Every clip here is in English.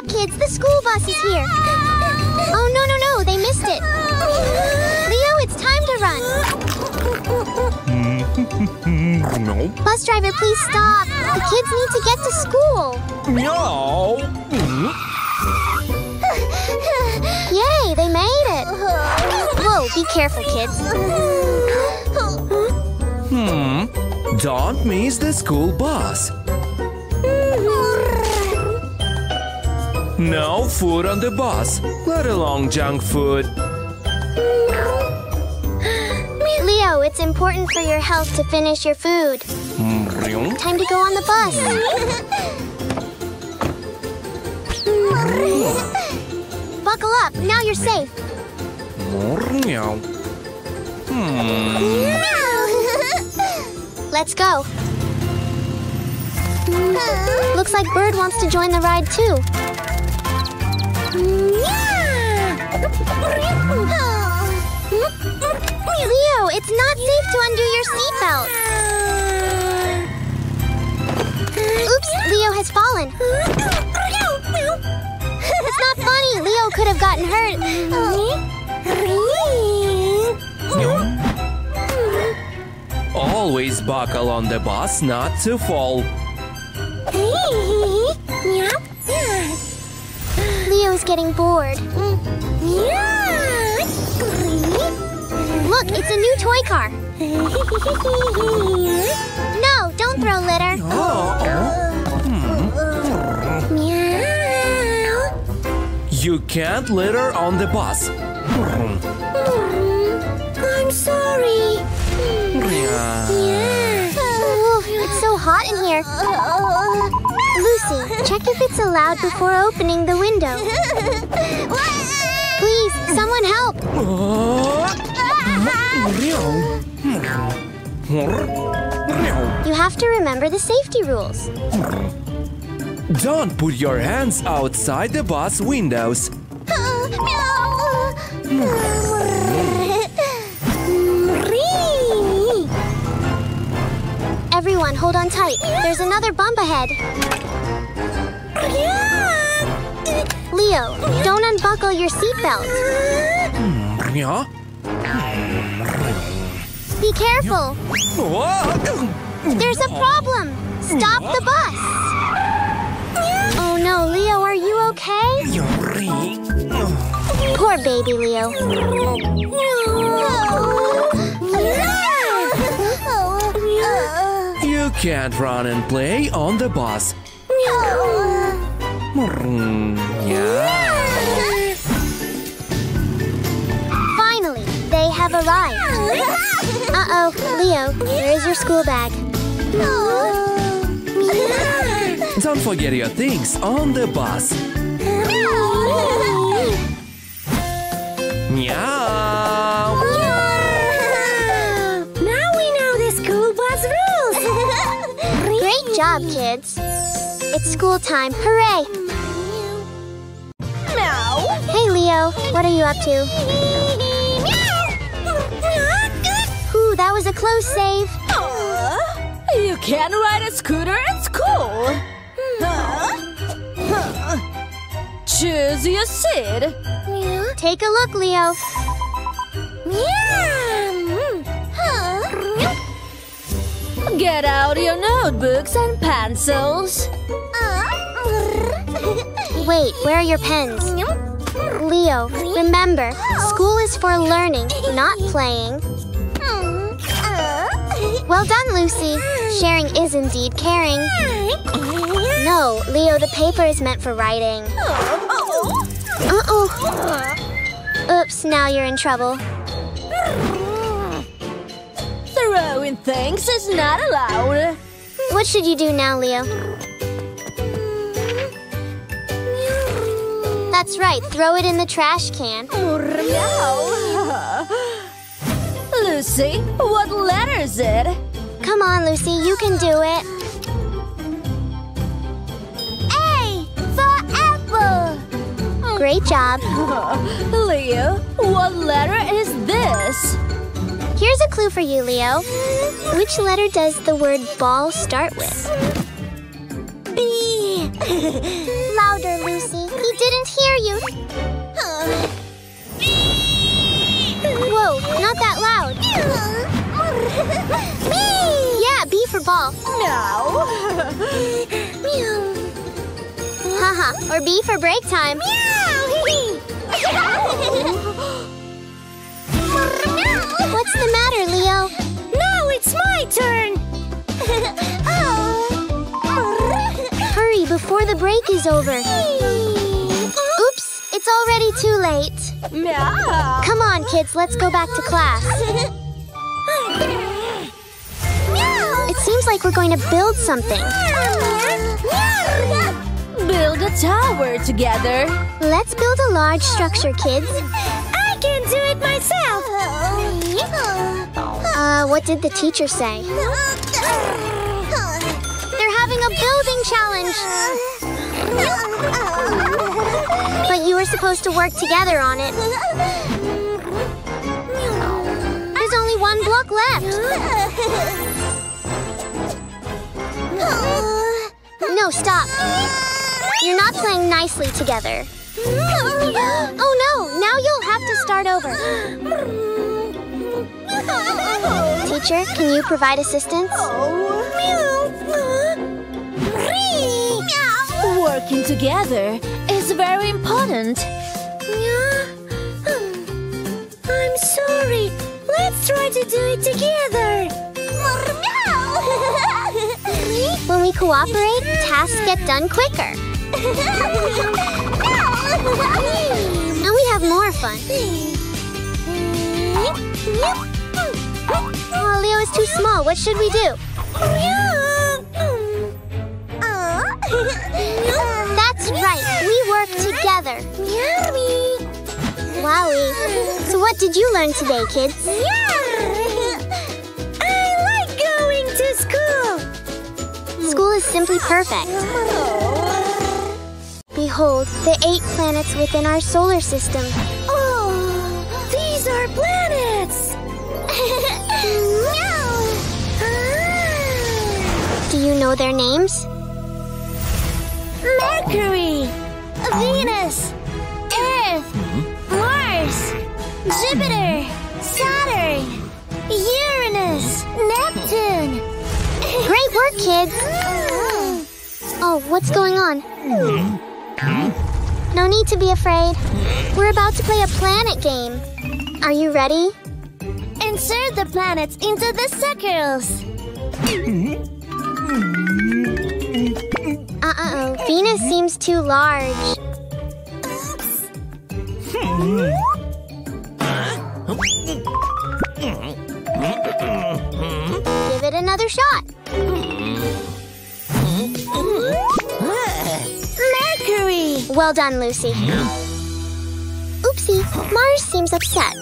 up, kids. The school bus is here. Oh, no, no, no. They missed it. Leo, it's time to run. No. Bus driver, please stop. The kids need to get to school. No. Yay, they made it. Whoa, be careful, kids. Don't miss the school bus. No food on the bus, let alone junk food. Leo, it's important for your health to finish your food. Time to go on the bus. Buckle up, now you're safe. Let's go. Looks like Bird wants to join the ride too. Leo, it's not safe to undo your seatbelt. Oops, Leo has fallen. It's not funny. Leo could have gotten hurt. Always buckle on the bus not to fall. Leo's getting bored. Look, it's a new toy car. No, don't throw litter. You can't litter on the bus. I'm sorry. It's so hot in here. Lucy, check if it's allowed before opening the window. Please, someone help. You have to remember the safety rules. Don't put your hands outside the bus windows. Everyone, hold on tight. There's another bump ahead. Leo, don't unbuckle your seatbelt. Be careful. There's a problem. Stop the bus. Oh no, Leo, are you okay? Poor baby Leo. You can't run and play on the bus. Finally, they have arrived. Uh-oh, Leo, here is your school bag. Don't forget your things on the bus. Meow. Good job, kids. It's school time. Hooray! Meow. Hey, Leo. What are you up to? Meow. Ooh, that was a close save. You can ride a scooter at school. Choose your seat. Take a look, Leo. Get out your notebooks and pencils. Wait, where are your pens? Leo, remember, school is for learning, not playing. Well done, Lucy. Sharing is indeed caring. No, Leo, the paper is meant for writing. Oops, now you're in trouble. Throwing things is not allowed. What should you do now, Leo? That's right, throw it in the trash can. Lucy, what letter is it? Come on, Lucy, you can do it. A for apple. Great job. Leo, what letter is this? Here's a clue for you, Leo. Which letter does the word ball start with? B. Louder, Lucy. Whoa, not that loud. Yeah, B for ball. No. Haha, or B for break time. What's the matter, Leo? Now it's my turn. Hurry before the break is over. Oops, it's already too late. Come on, kids, let's go back to class. It seems like we're going to build something. Build a tower together. Let's build a large structure, kids. I can do it myself. What did the teacher say? They're having a building challenge. But you were supposed to work together on it. There's only one block left. No, stop. You're not playing nicely together. Oh no, now you'll have to start over. Teacher, can you provide assistance? Working together is very important. I'm sorry. Let's try to do it together. When we cooperate, tasks get done quicker. And we have more fun. Oh, Leo is too small. What should we do? That's right. We work together. Wowie. So what did you learn today, kids? I like going to school. School is simply perfect. Behold, the 8 planets within our solar system. Oh, these are planets! Do you know their names? Mercury, Venus, Earth, Mars, Jupiter, Saturn, Uranus, Neptune. Great work, kids! Oh, what's going on? No need to be afraid. We're about to play a planet game. Are you ready? Insert the planets into the circles. Uh-oh. Venus seems too large. Give it another shot. Mercury! Well done, Lucy. Oopsie. Mars seems upset.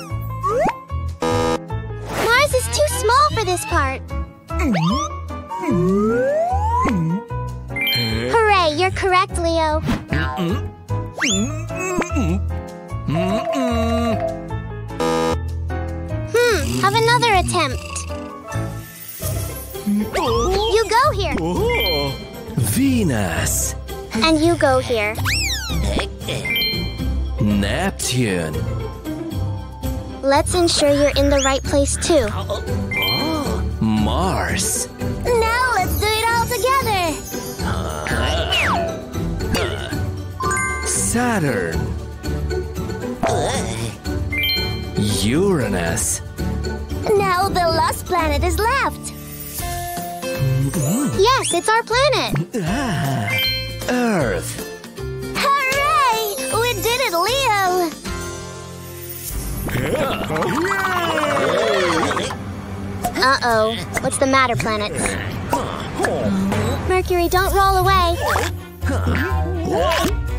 This is too small for this part. Hooray, you're correct, Leo. Have another attempt. You go here. Venus. And you go here. Neptune. Let's ensure you're in the right place, too. Mars. Now let's do it all together. Saturn. Uranus. Now the last planet is left. Yes, it's our planet. Earth. Hooray! We did it, Leo! Uh-oh. What's the matter, planets? Mercury, don't roll away.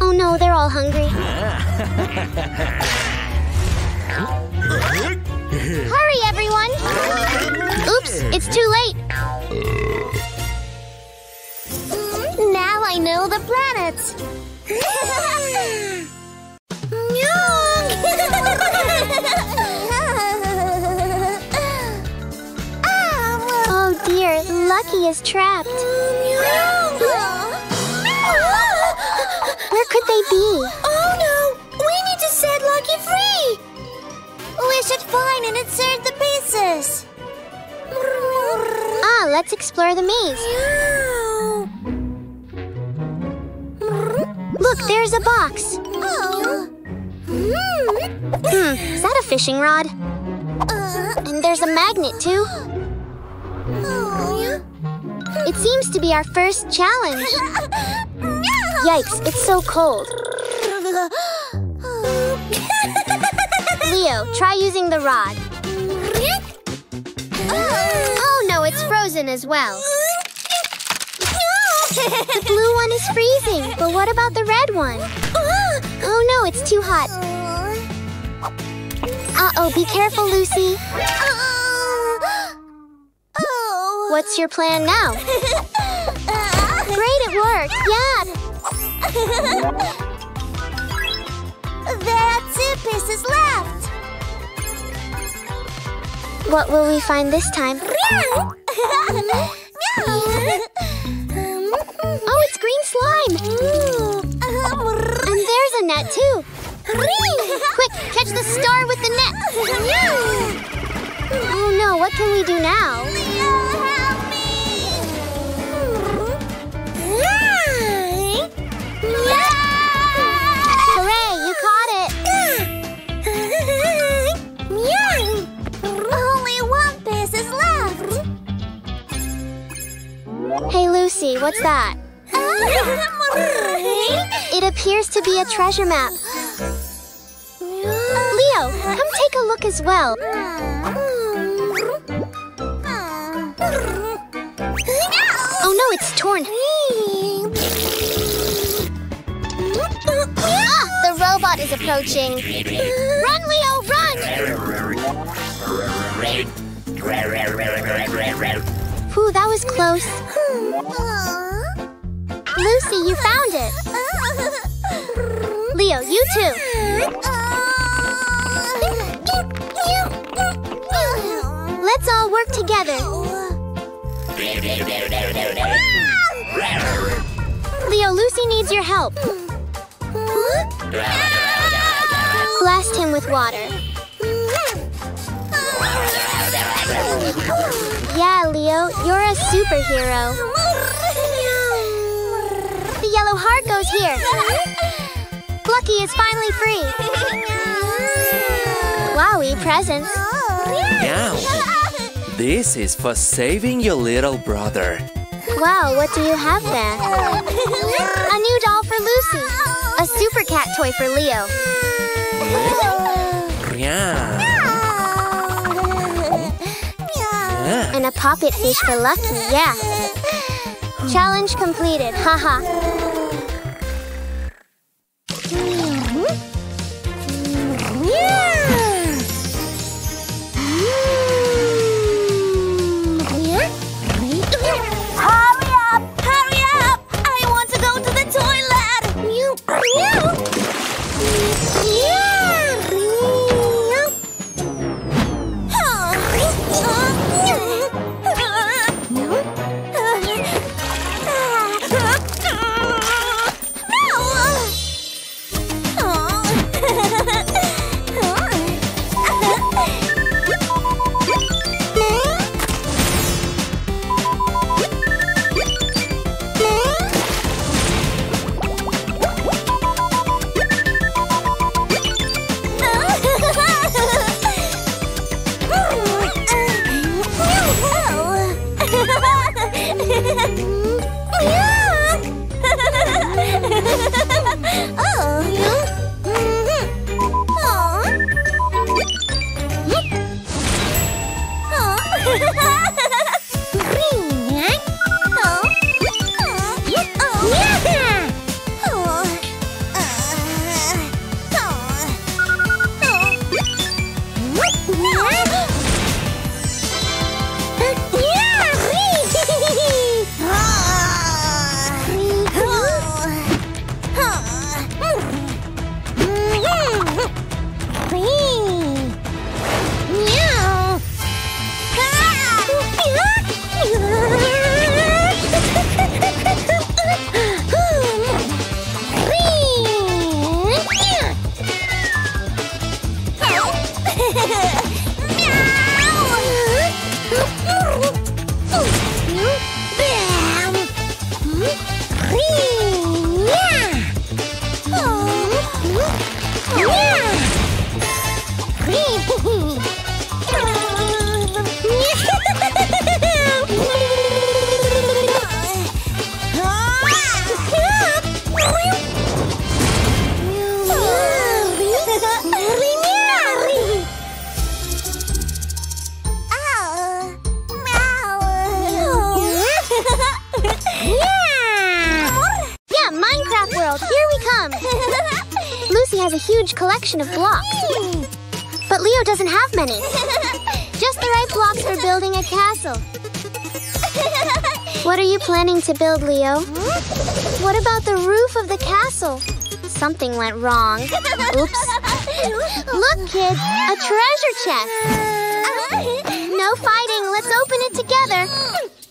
Oh no, they're all hungry. Hurry, everyone! Oops, it's too late. Now I know the planets. Oh dear, Lucky is trapped. Where could they be? Oh fine and it severed the pieces. Ah, let's explore the maze. Look, there's a box. Oh. Is that a fishing rod? And there's a magnet, too. It seems to be our first challenge. Yikes, it's so cold. Leo, try using the rod. Oh no, it's frozen as well. The blue one is freezing, but what about the red one? Oh no, it's too hot. Uh-oh, be careful, Lucy. What's your plan now? Great, it worked! Yeah! That's it, pieces left! What will we find this time? Oh, it's green slime! And there's a net, too! Quick, catch the star with the net! Oh no, what can we do now? Hooray, you caught it! Only one piece is left! Hey Lucy, what's that? It appears to be a treasure map. Leo, come take a look as well. Oh no, it's torn. The robot is approaching. Run, Leo, run! Whew, that was close. Lucy, you found it. Leo, you too. Let's all work together. Leo, Lucy needs your help. Blast him with water. Yeah, Leo, you're a superhero. The yellow heart goes here. Lucky is finally free. Wowie, presents. Now, this is for saving your little brother. Wow, what do you have there? A new doll for Lucy. A super cat toy for Leo. And a poppet fish for Lucky, yeah. Challenge completed, haha. has a huge collection of blocks. But Leo doesn't have many. Just the right blocks for building a castle. What are you planning to build, Leo? What about the roof of the castle? Something went wrong. Oops. Look, kids, a treasure chest. No fighting. Let's open it together.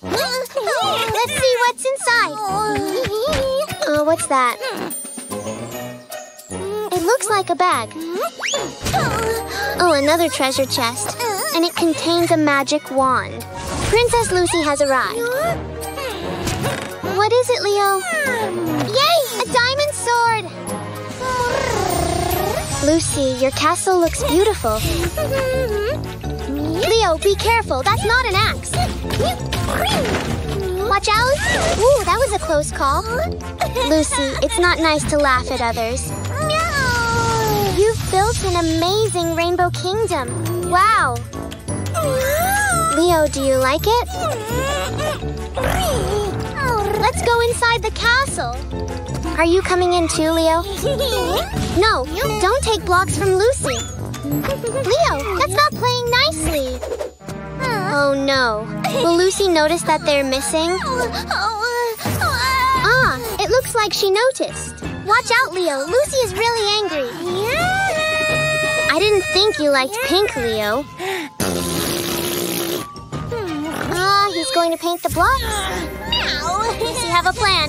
Let's see what's inside. Oh, what's that? It looks like a bag. Oh, another treasure chest. And it contains a magic wand. Princess Lucy has arrived. What is it, Leo? Yay! A diamond sword! Lucy, your castle looks beautiful. Leo, be careful. That's not an axe. Watch out. Ooh, that was a close call. Lucy, it's not nice to laugh at others. No! You've built an amazing rainbow kingdom. Wow! Leo, do you like it? Let's go inside the castle. Are you coming in too, Leo? No, don't take blocks from Lucy. Leo, that's not playing nicely. Oh, no. Will Lucy notice that they're missing? Ah, it looks like she noticed. Watch out, Leo. Lucy is really angry. I didn't think you liked pink, Leo. Ah, he's going to paint the blocks. Does he have a plan?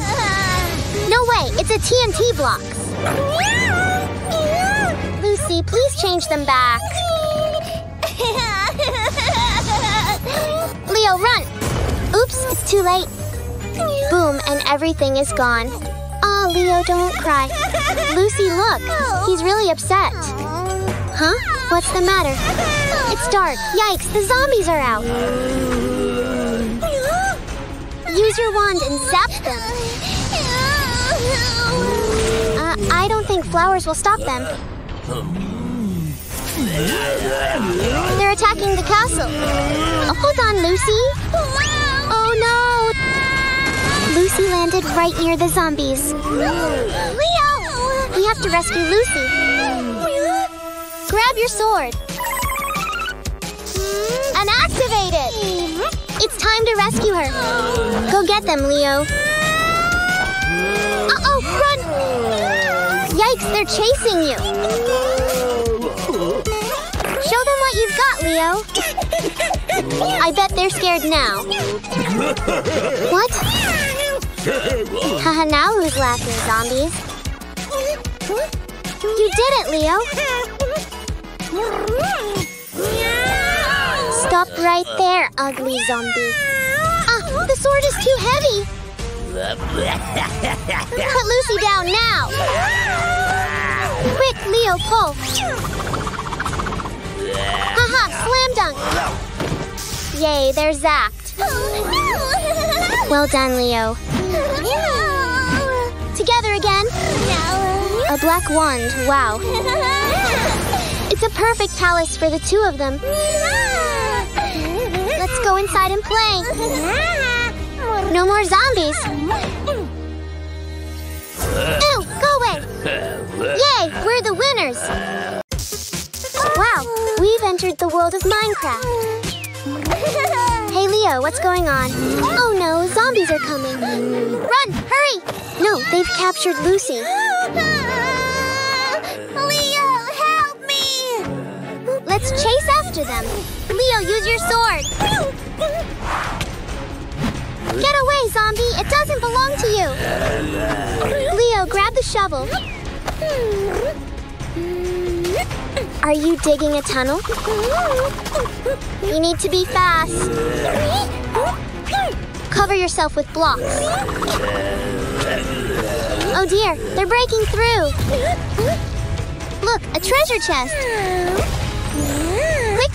No way, it's a TNT blocks. Lucy, please change them back. Leo, run! Oops, it's too late. Boom, and everything is gone. Aw, oh, Leo, don't cry. Lucy, look, he's really upset. Huh? What's the matter? It's dark. Yikes, the zombies are out. Use your wand and zap them. I don't think flowers will stop them. They're attacking the castle. Oh, hold on, Lucy. Oh, no. Lucy landed right near the zombies. Leo! We have to rescue Lucy. Grab your sword. And activate it. It's time to rescue her. Go get them, Leo. Uh-oh, run! Yikes, they're chasing you. Show them what you've got, Leo. I bet they're scared now. What? Haha, now who's laughing, zombies? You did it, Leo. Stop right there, ugly zombie. Ah, the sword is too heavy. Put Lucy down now. Quick, Leo, pull. Haha, slam dunk. Yay, they're zapped. Well done, Leo. Together again. A black wand, wow. It's a perfect palace for the two of them. Let's go inside and play. No more zombies. Ew, go away. Yay, we're the winners. Wow, we've entered the world of Minecraft. Hey, Leo, what's going on? Oh, no, zombies are coming. Run, hurry. No, they've captured Lucy. Leo, help me. Let's chase after them. Leo, use your sword. Get away, zombie. It doesn't belong to you. Leo, grab the shovel. Are you digging a tunnel? You need to be fast. Cover yourself with blocks. Oh, dear. They're breaking through. Look, a treasure chest.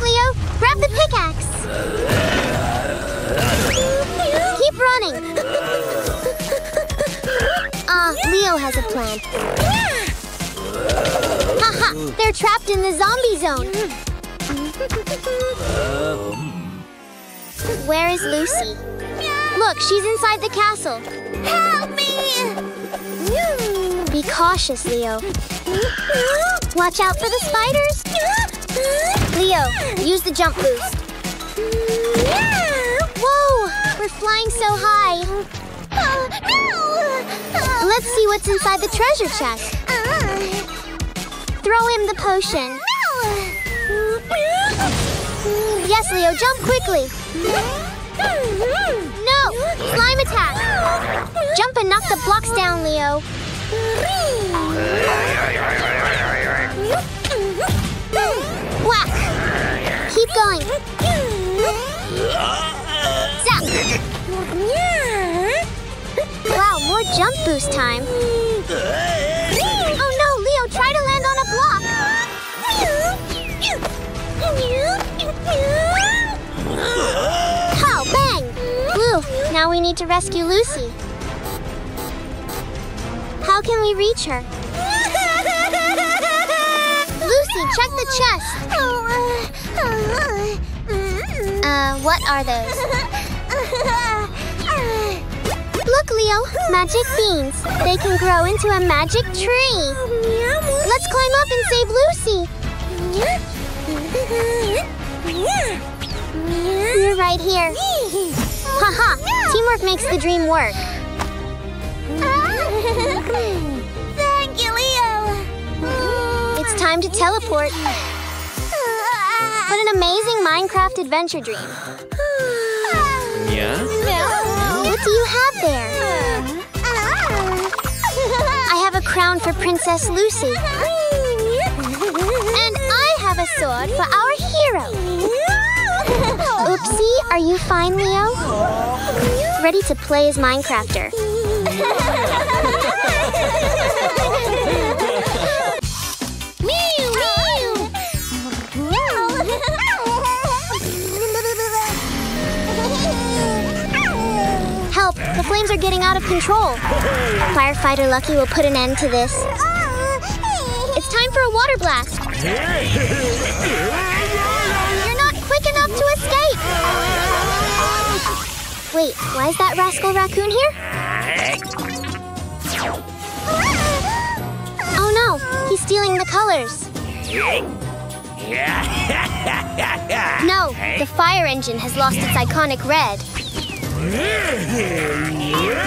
Leo, grab the pickaxe. Keep running. Leo has a plan. Haha, they're trapped in the zombie zone. Where is Lucy? Look, she's inside the castle. Help me! Be cautious, Leo. Watch out for the spiders. Leo, use the jump boost. Whoa, we're flying so high. Let's see what's inside the treasure chest. Throw him the potion. Yes, Leo, jump quickly. No! Slime attack! Jump and knock the blocks down, Leo. Whack! Keep going. Zap! Wow, more jump boost time. Oh no, Leo, try to land on a block. Now we need to rescue Lucy. How can we reach her? Lucy, check the chest. What are those? Look, Leo, magic beans. They can grow into a magic tree. Let's climb up and save Lucy. You're right here. Haha! Teamwork makes the dream work. Thank you, Leo. It's time to teleport. What an amazing Minecraft adventure dream. Yeah? What do you have there? I have a crown for Princess Lucy. And I have a sword for our hero. Oopsie, are you fine, Leo? Ready to play as Minecrafter. Help! The flames are getting out of control. Firefighter Lucky will put an end to this. It's time for a water blast. Enough to escape! Wait, why is that rascal raccoon here? Oh no, he's stealing the colors. No, the fire engine has lost its iconic red.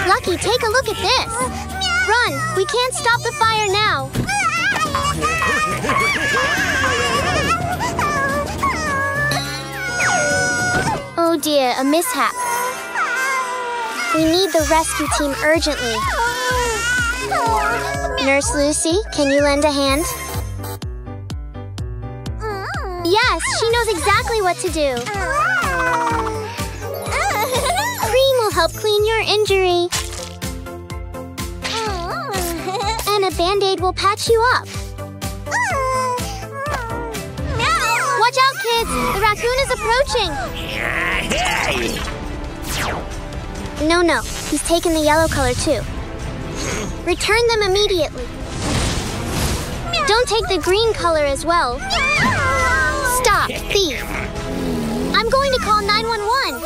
Lucky, take a look at this. Run, we can't stop the fire now. Oh dear, a mishap. We need the rescue team urgently. Nurse Lucy, can you lend a hand? Yes, she knows exactly what to do. Cream will help clean your injury. And a band-aid will patch you up. Watch out, kids! The raccoon is approaching! No, no. He's taken the yellow color, too. Return them immediately. Don't take the green color as well. Stop, thief! I'm going to call 911!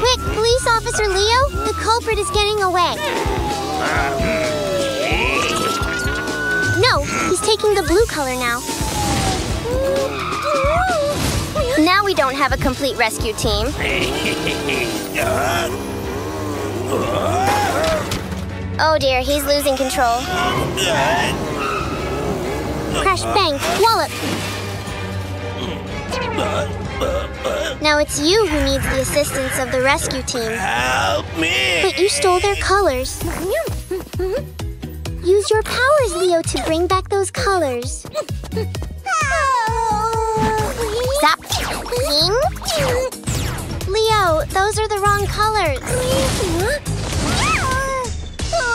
Quick, police officer Leo! The culprit is getting away. No, he's taking the blue color now. Now we don't have a complete rescue team. Oh dear, he's losing control. Crash, bang, wallop! Now it's you who needs the assistance of the rescue team. Help me! But you stole their colors. Use your powers, Leo, to bring back those colors. Zap! Bing! Leo, those are the wrong colors.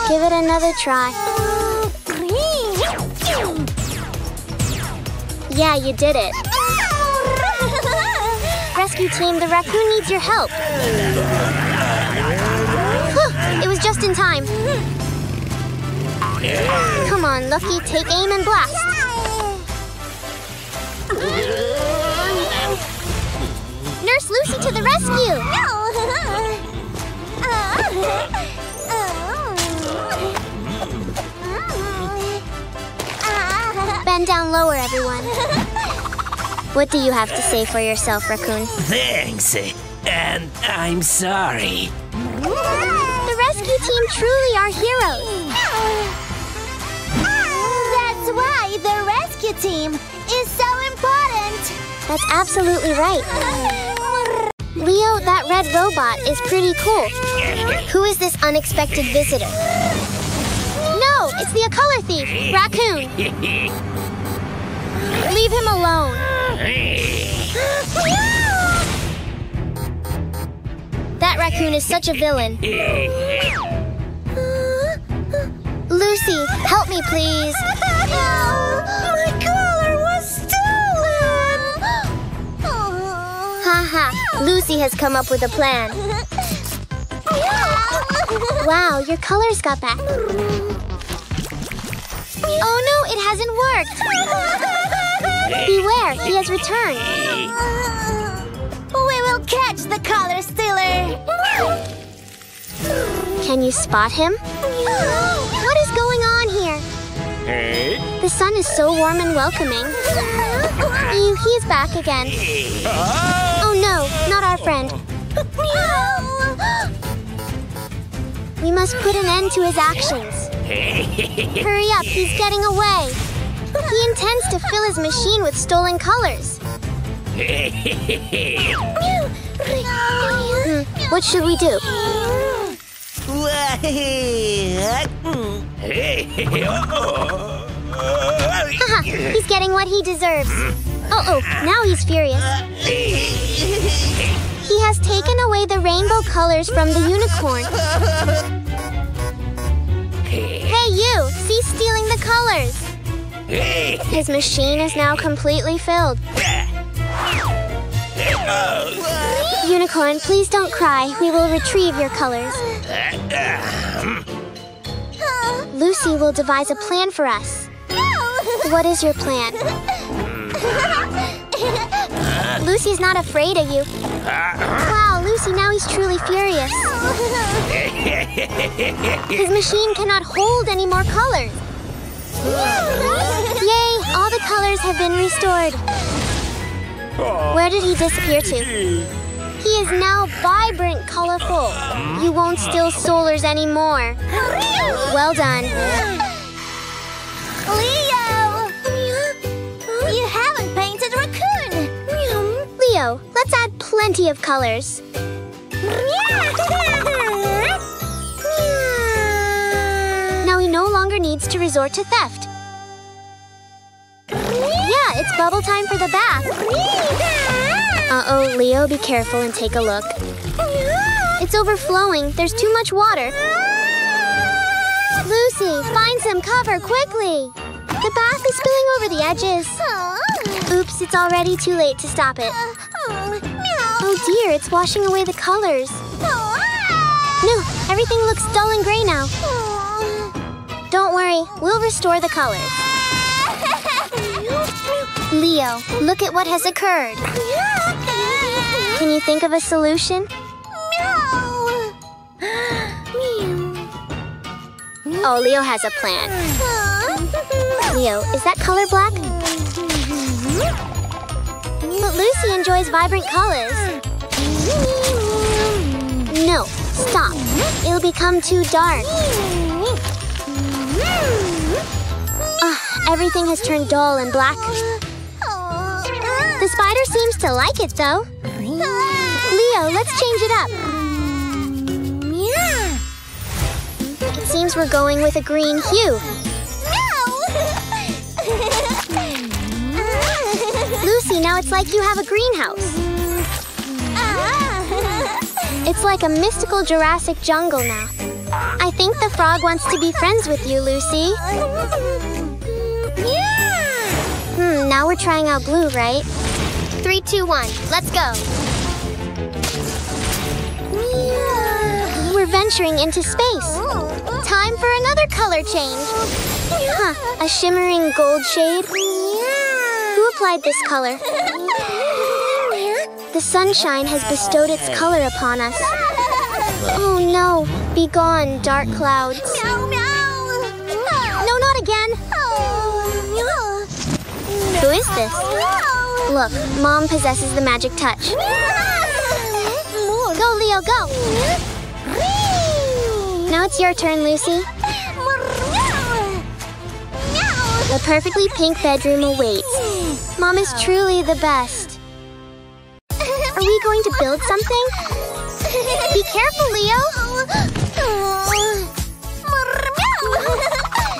Give it another try. Yeah, you did it. Rescue team, the raccoon needs your help. It was just in time. Come on, Lucky, take aim and blast. Nurse Lucy to the rescue! bend down lower, everyone. What do you have to say for yourself, Raccoon? Thanks, and I'm sorry. The rescue team truly are heroes. That's why the rescue team is so important. That's absolutely right. Leo, that red robot is pretty cool. Who is this unexpected visitor? No, it's the color thief, Raccoon. Leave him alone. That raccoon is such a villain. Lucy, help me, please. My collar was stolen. Haha, Lucy has come up with a plan. Wow, your colors got back. Oh no, it hasn't worked! Beware, he has returned. We will catch the color stealer! Can you spot him? What is going on here? Hey. The sun is so warm and welcoming. Ew, he is back again. Oh no, not our friend. We must put an end to his actions. Hurry up, he's getting away. He intends to fill his machine with stolen colors. What should we do? Haha, he's getting what he deserves. Uh-oh, now he's furious. He has taken away the rainbow colors from the unicorn. Hey you, cease stealing the colors. His machine is now completely filled. Unicorn, please don't cry. We will retrieve your colors. Lucy will devise a plan for us. What is your plan? Lucy's not afraid of you. Wow, Lucy, now he's truly furious. His machine cannot hold any more colors. Yay, all the colors have been restored. Where did he disappear to? He is now vibrant, colorful. You won't steal solars anymore. Well done. Leo! You haven't painted Raccoon! Leo, let's add plenty of colors. Now he no longer needs to resort to theft. Yeah, it's bubble time for the bath. Uh-oh, Leo, be careful and take a look. It's overflowing. There's too much water. Lucy, find some cover quickly. The bath is spilling over the edges. Oops, it's already too late to stop it. Oh dear, it's washing away the colors. No, everything looks dull and gray now. Don't worry, we'll restore the colors. Leo, look at what has occurred. Can you think of a solution? Oh, Leo has a plan. Leo, is that color black? But Lucy enjoys vibrant colors. No, stop. It'll become too dark. Everything has turned dull and black. The spider seems to like it, though. Leo, let's change it up. It seems we're going with a green hue. Lucy, now it's like you have a greenhouse. It's like a mystical Jurassic jungle now. I think the frog wants to be friends with you, Lucy. Now we're trying out blue, right? 3, 2, 1, let's go. We're venturing into space. Time for another color change. A shimmering gold shade. Who applied this color? The sunshine has bestowed its color upon us. Oh no, be gone, dark clouds. No, not again. is this? Whoa. Look, Mom possesses the magic touch. Go, Leo, go! Now it's your turn, Lucy. The perfectly pink bedroom awaits. Mom is truly the best. Are we going to build something? Be careful, Leo!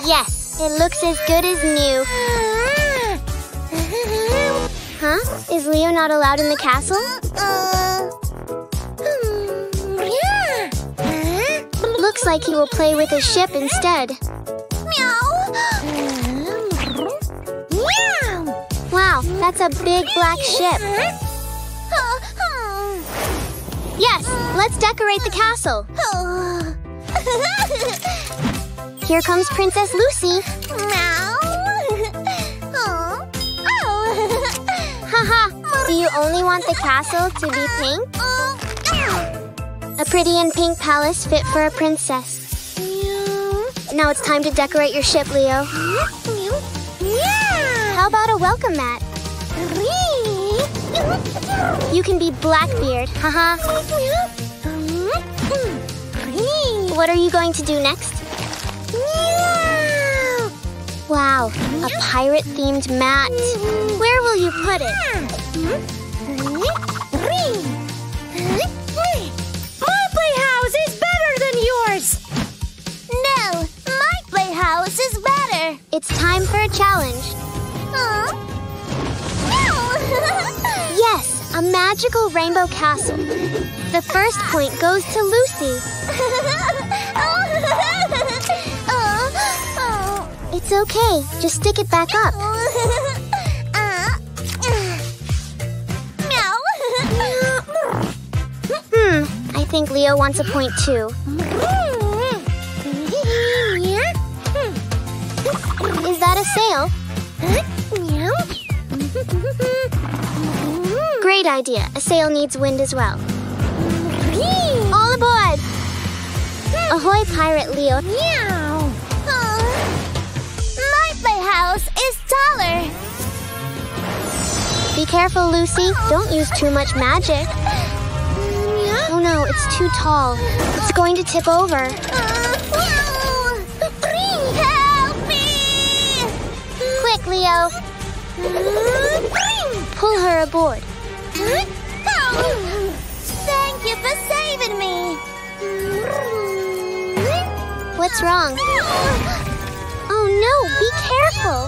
Yes, it looks as good as new. Huh? Is Leo not allowed in the castle? Looks like he will play with his ship instead. Wow, that's a big black ship. Yes, let's decorate the castle. Here comes Princess Lucy. Haha, do you only want the castle to be pink? A pretty and pink palace fit for a princess. Now it's time to decorate your ship, Leo. How about a welcome mat? You can be Blackbeard, haha. What are you going to do next? Wow, a pirate-themed mat. Where will you put it? My playhouse is better than yours! No, my playhouse is better! It's time for a challenge. Yes, a magical rainbow castle. The first point goes to Lucy. It's okay, just stick it back up. I think Leo wants a point too. Is that a sail? Great idea. A sail needs wind as well. All aboard! Ahoy, Pirate Leo. My playhouse is taller. Be careful, Lucy. Don't use too much magic. Oh no, it's too tall. It's going to tip over. Help me! Quick, Leo. Pull her aboard. Thank you for saving me. What's wrong? Oh no, be careful.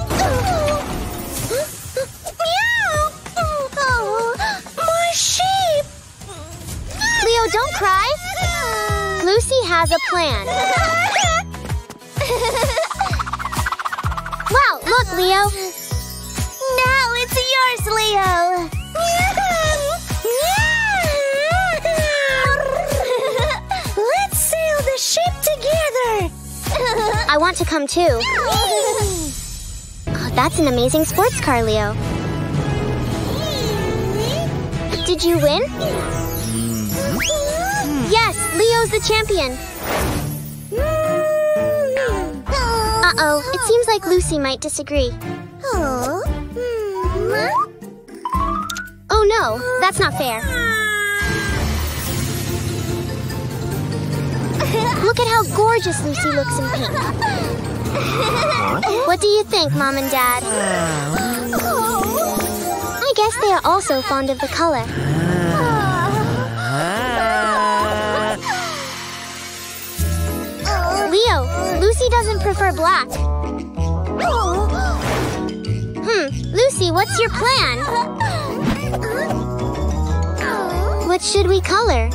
My sheep! Leo, don't cry. Lucy has a plan. Wow, look, Leo. Now it's yours, Leo. Let's sail the ship together. I want to come too. Oh, that's an amazing sports car, Leo. Did you win? Yes, Leo's the champion. Uh-oh, it seems like Lucy might disagree. Oh no, that's not fair. Look at how gorgeous Lucy looks in pink. What do you think, Mom and Dad? I guess they are also fond of the color. Leo, Lucy doesn't prefer black. Lucy, what's your plan? What should we color?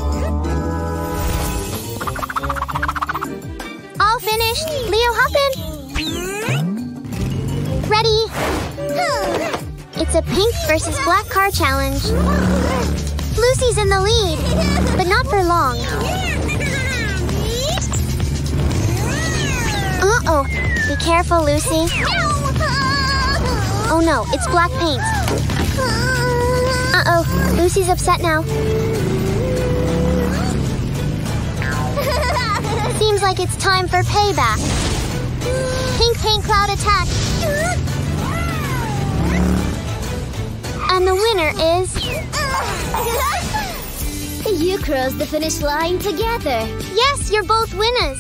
All finished. Leo, hop in. Ready. It's a pink versus black car challenge. Lucy's in the lead, but not for long. Uh-oh. Be careful, Lucy. Oh no, it's black paint. Uh-oh, Lucy's upset now. Seems like it's time for payback. Pink paint cloud attack. winner is... You crossed the finish line together. Yes, you're both winners.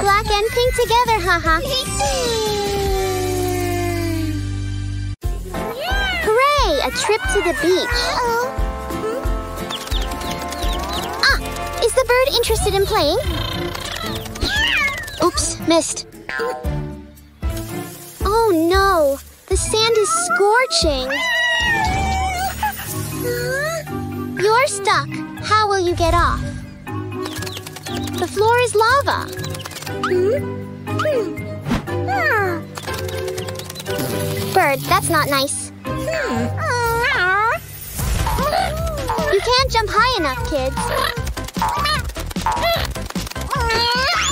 Black and pink together, haha. Hooray! A trip to the beach. Is the bird interested in playing? Oops, missed. Oh no, the sand is scorching. You're stuck. How will you get off? The floor is lava. Bird, that's not nice. You can't jump high enough, kids.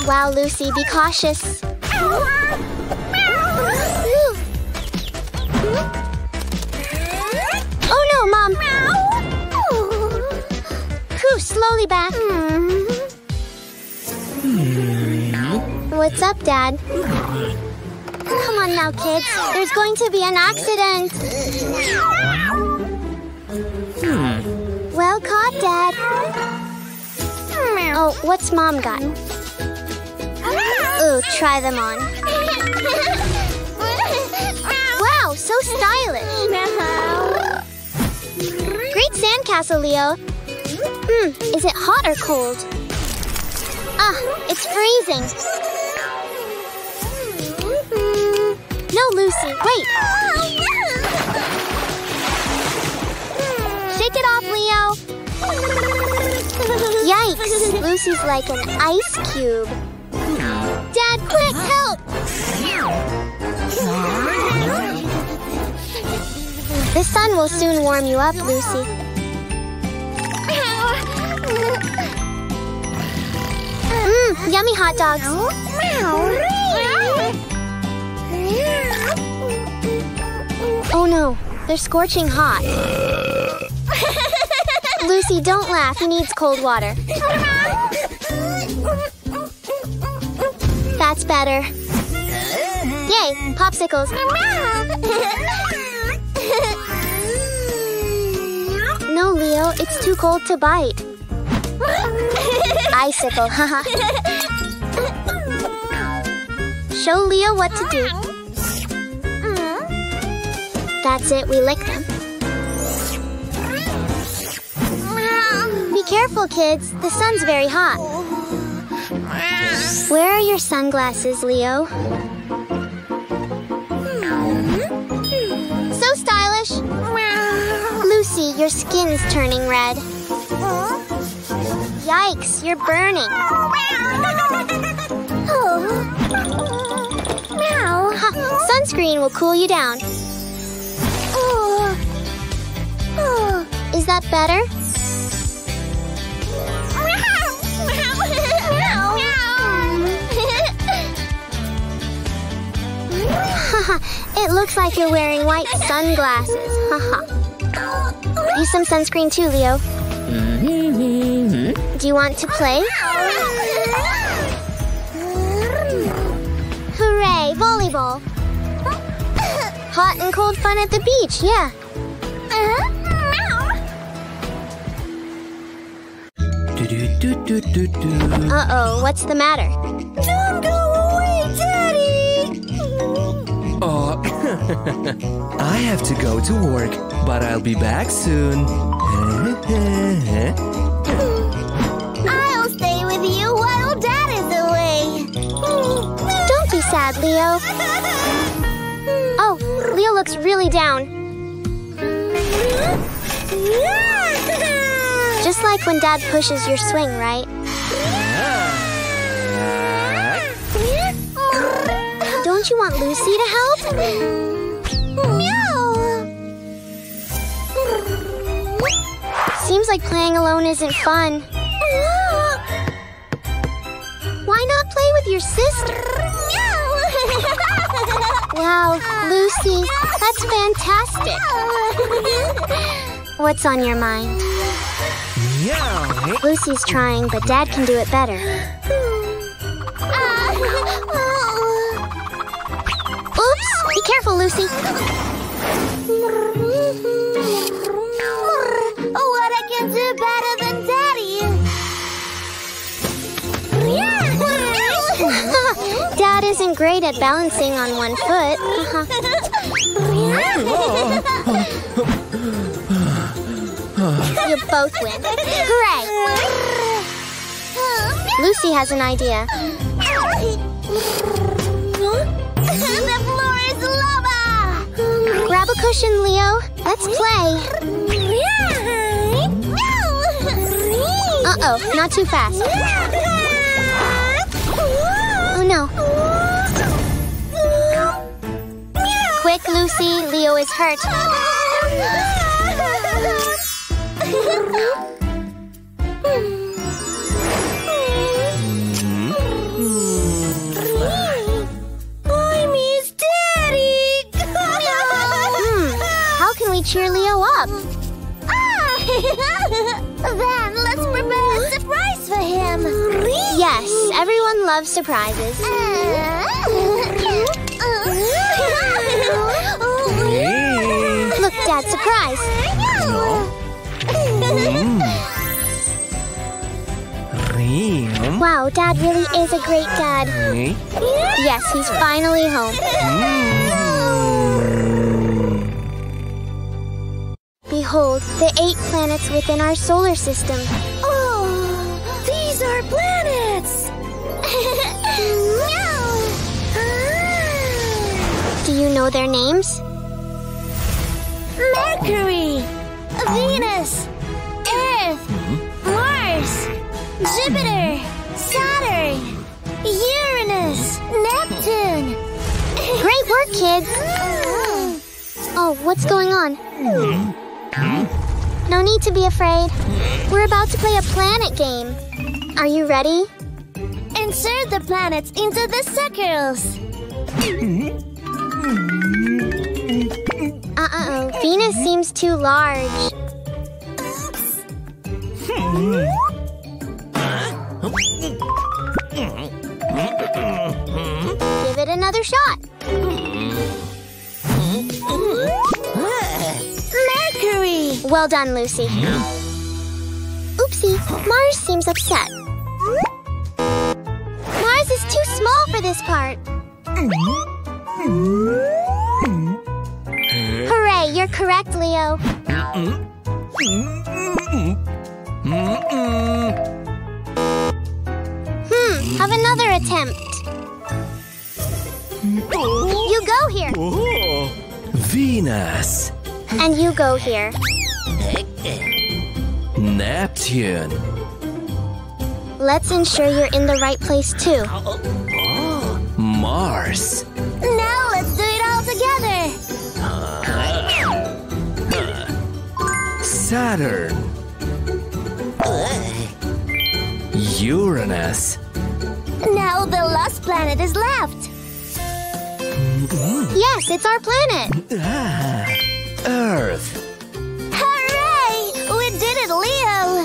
Wow, Lucy, be cautious. Oh no, Mom! Coo, slowly back. What's up, Dad? Come on now, kids. There's going to be an accident. Well caught, Dad. Oh, what's Mom got? Ooh, try them on. Wow, so stylish. Great sandcastle, Leo. Is it hot or cold? Ah, it's freezing. No, Lucy, wait. Shake it off, Leo. Yikes, Lucy's like an ice cube. Dad, quick, help! The sun will soon warm you up, Lucy. Yummy hot dogs. Oh no, they're scorching hot. Lucy, don't laugh. He needs cold water. That's better. Yay, popsicles. No, Leo, it's too cold to bite. Icicle, haha. Show Leo what to do. That's it, we licked them. Be careful, kids. The sun's very hot. Where are your sunglasses, Leo? So stylish. Lucy, your skin's turning red. Yikes, you're burning. Sunscreen will cool you down. Is that better? It looks like you're wearing white sunglasses. Use some sunscreen too, Leo. Do you want to play? Hooray, volleyball. Hot and cold fun at the beach, yeah. Uh-oh, what's the matter? Don't go away, Daddy! Oh, I have to go to work, but I'll be back soon. I'll stay with you while Dad is away. Don't be sad, Leo. Oh, Leo looks really down. Just like when Dad pushes your swing, right? Don't you want Lucy to help? Meow! Seems like playing alone isn't fun. Why not play with your sister? Wow, Lucy, that's fantastic. What's on your mind? Lucy's trying, but Dad can do it better. Careful, Lucy. What I can do better than Daddy? Dad isn't great at balancing on one foot. You both win. Hooray! Lucy has an idea. The floor is lava! Grab a cushion, Leo. Let's play. Uh-oh, not too fast. Oh, no. Quick, Lucy. Leo is hurt. Cheer Leo up. Then let's prepare a surprise for him. Yes, everyone loves surprises. Look, Dad, surprise. Wow, Dad really is a great dad. Yes, he's finally home. Behold, the 8 planets within our solar system. Oh, these are planets! No! Do you know their names? Mercury, Venus, Earth, Mars, Jupiter, Saturn, Uranus, Neptune. Great work, kids! Oh, what's going on? No need to be afraid. We're about to play a planet game. Are you ready? Insert the planets into the circles. Uh-oh, Venus seems too large. Give it another shot. Well done, Lucy. Oopsie, Mars seems upset. Mars is too small for this part. Hooray, you're correct, Leo. Have another attempt. You go here. Venus. And you go here. Neptune. Let's ensure you're in the right place, too. Mars. Now let's do it all together. Saturn. Uranus. Now the last planet is left. Yes, it's our planet. Earth. Leo!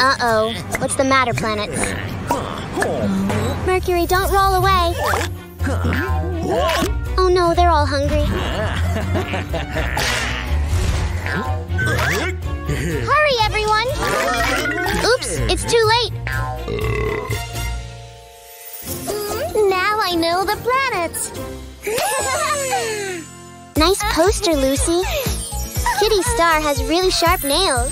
Uh-oh. What's the matter, planets? Mercury, don't roll away. Oh no, they're all hungry. Hurry, everyone! Oops, it's too late. Now I know the planets. Nice poster, Lucy. Kitty's star has really sharp nails.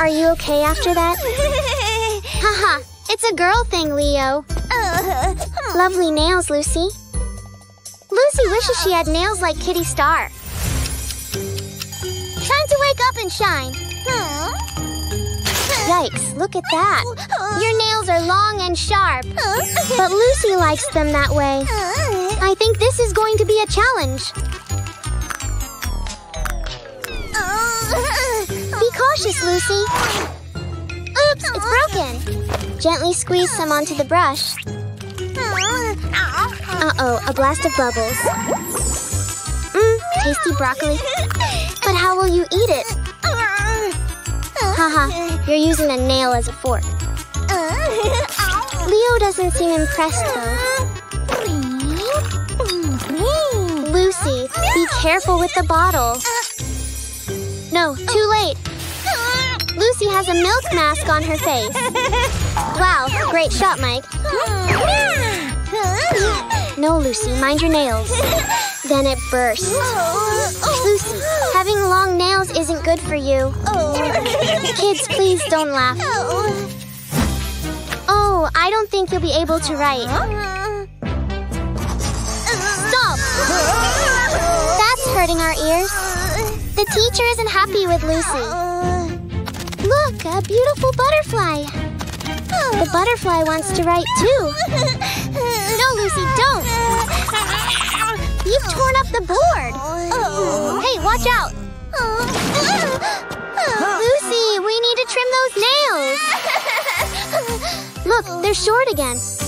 Are you okay after that? Haha, it's a girl thing, Leo. Lovely nails, Lucy. Lucy wishes she had nails like Kitty Star. Time to wake up and shine. Yikes, look at that. Your nails are long and sharp. But Lucy likes them that way. I think this is going to be a challenge. Be cautious, Lucy. Oops, it's broken. Gently squeeze some onto the brush. Uh-oh, a blast of bubbles. Tasty broccoli. But how will you eat it? Haha, you're using a nail as a fork. Leo doesn't seem impressed, though. Lucy, be careful with the bottle. No, too late. Lucy has a milk mask on her face. Wow, great shot, Mike. No, Lucy, mind your nails. Then it bursts. Lucy, having long nails isn't good for you. Kids, please don't laugh. Oh, I don't think you'll be able to write. Stop! That's hurting our ears. The teacher isn't happy with Lucy. Look, a beautiful butterfly. The butterfly wants to write, too. No, Lucy, don't! You've torn up the board! Hey, watch out! Lucy, we need to trim those nails! Look, they're short again.